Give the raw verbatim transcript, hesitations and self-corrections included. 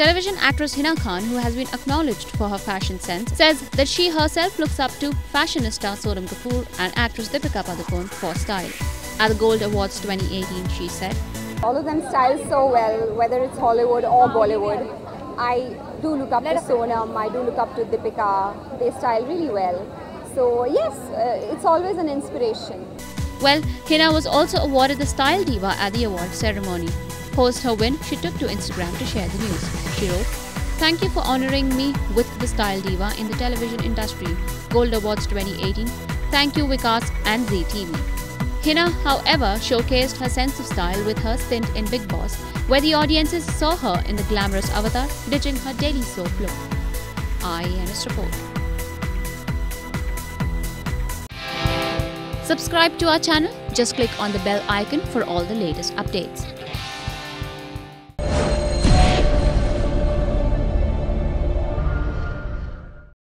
Television actress Hina Khan, who has been acknowledged for her fashion sense, says that she herself looks up to fashionista Sonam Kapoor and actress Deepika Padukone for style. At the Gold Awards twenty eighteen, she said, "All of them style so well, whether it's Hollywood or Bollywood. I do look up to Sonam, I do look up to Deepika. They style really well. So yes, uh, it's always an inspiration." Well, Hina was also awarded the Style Diva at the award ceremony. Post her win, she took to Instagram to share the news. She wrote, "Thank you for honouring me with the Style Diva in the television industry. Gold Awards twenty eighteen. Thank you Vikas and Z T V. Hina, however, showcased her sense of style with her stint in Bigg Boss, where the audiences saw her in the glamorous avatar, ditching her daily soap look. I N S report. Subscribe to our channel. Just click on the bell icon for all the latest updates.